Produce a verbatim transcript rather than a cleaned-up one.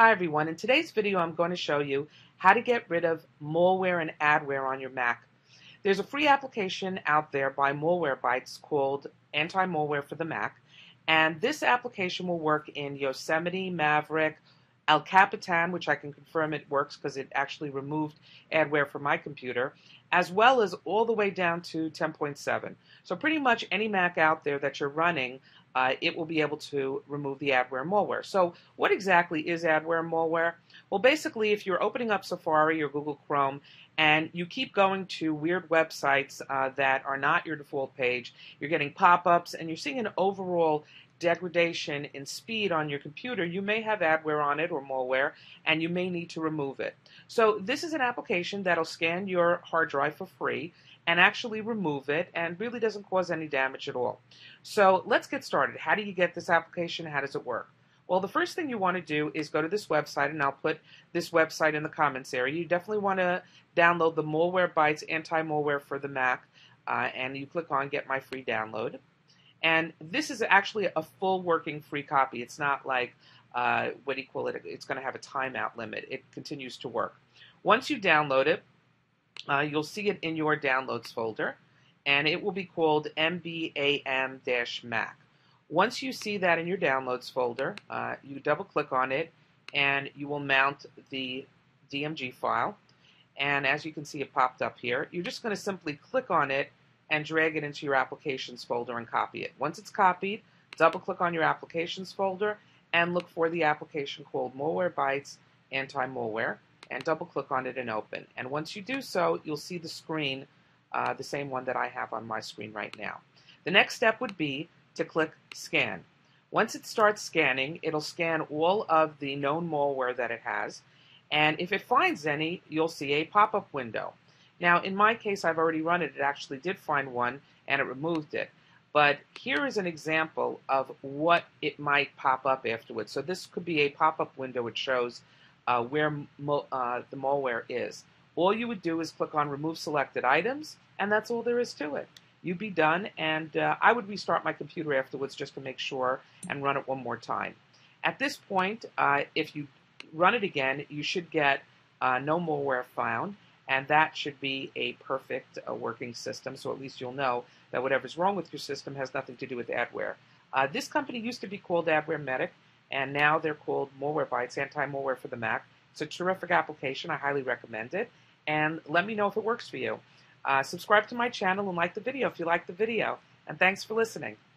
Hi everyone, in today's video I'm going to show you how to get rid of malware and adware on your Mac. There's a free application out there by Malwarebytes called Anti-Malware for the Mac, and this application will work in Yosemite, Maverick, El Capitan, which I can confirm it works because it actually removed adware from my computer, as well as all the way down to ten point seven. So pretty much any Mac out there that you're running, Uh, it will be able to remove the adware and malware. So what exactly is adware and malware? Well, basically, if you're opening up Safari or Google Chrome and you keep going to weird websites uh, that are not your default page, you're getting pop-ups and you're seeing an overall degradation in speed on your computer, you may have adware on it or malware, and you may need to remove it. So this is an application that'll scan your hard drive for free and actually remove it, and really doesn't cause any damage at all. So let's get started. How do you get this application? How does it work? Well, the first thing you want to do is go to this website, and I'll put this website in the comments area. You definitely want to download the Malwarebytes Anti-Malware for the Mac, uh, and you click on Get My Free Download. And this is actually a full working free copy. It's not like, uh, what do you call it, it's going to have a timeout limit. It continues to work. Once you download it, uh, you'll see it in your downloads folder, and it will be called M B A M Mac. Once you see that in your downloads folder, uh, you double click on it, and you will mount the D M G file. And as you can see, it popped up here. You're just going to simply click on it and drag it into your applications folder and copy it. Once it's copied, double click on your applications folder and look for the application called Malwarebytes Anti-Malware, and double click on it and open. And once you do so, you'll see the screen, uh, the same one that I have on my screen right now. The next step would be to click Scan. Once it starts scanning, it'll scan all of the known malware that it has, and if it finds any, you'll see a pop-up window. Now, in my case, I've already run it. It actually did find one, and it removed it. But here is an example of what it might pop up afterwards. So this could be a pop-up window. It shows uh, where mo uh, the malware is. All you would do is click on Remove Selected Items, and that's all there is to it. You'd be done, and uh, I would restart my computer afterwards just to make sure and run it one more time. At this point, uh, if you run it again, you should get uh, no malware found. And that should be a perfect uh, working system, so at least you'll know that whatever's wrong with your system has nothing to do with adware. Uh, this company used to be called AdWare Medic, and now they're called Malwarebytes Anti-Malware for the Mac. It's a terrific application. I highly recommend it, and let me know if it works for you. Uh, subscribe to my channel and like the video if you like the video, and thanks for listening.